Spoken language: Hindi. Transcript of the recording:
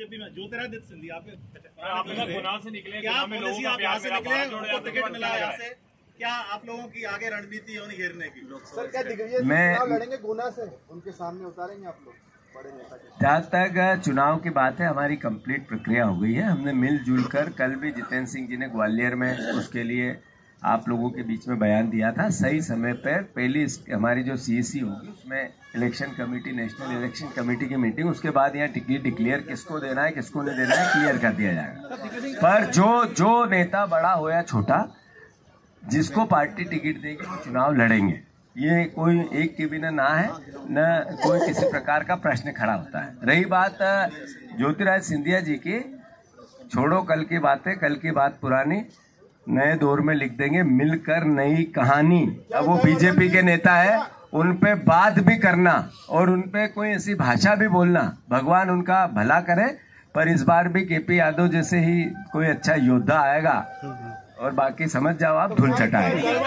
बीजेपी में ज्योतिरादित्य सिंधिया से निकले, क्या यहाँ से निकले, उनको टिकट मिला यहाँ से, क्या आप लोगों की आगे रणनीति है उन्हें घेरने की? सर क्या दिख रही है, चुनाव लड़ेंगे गुना से, उनके सामने उतारेंगे आप लोग? जहाँ तक चुनाव की बात है, हमारी कंप्लीट प्रक्रिया हो गई है। हमने मिलजुल कर, कल भी जितेंद्र सिंह जी ने ग्वालियर में उसके लिए आप लोगों के बीच में बयान दिया था, सही समय पर पहली हमारी जो CEC होगी उसमें election committee, national election committee की मीटिंग, उसके बाद यहाँ टिकट डिक्लेयर किसको देना है किसको नहीं देना है क्लियर कर दिया जाएगा। पर जो नेता बड़ा हो या छोटा, जिसको पार्टी टिकट देगी वो चुनाव लड़ेंगे, ये कोई एक के बिना ना है, न कोई किसी प्रकार का प्रश्न खड़ा होता है। रही बात ज्योतिरादित्य सिंधिया जी की, छोड़ो कल की बातें, कल की बात पुरानी, नए दौर में लिख देंगे मिलकर नई कहानी। अब वो बीजेपी के नेता है, उन पे बात भी करना और उन पे कोई ऐसी भाषा भी बोलना, भगवान उनका भला करे, पर इस बार भी KP यादव जैसे ही कोई अच्छा योद्धा आएगा और बाकी समझ जाओ आप, धूल चटाएंगे।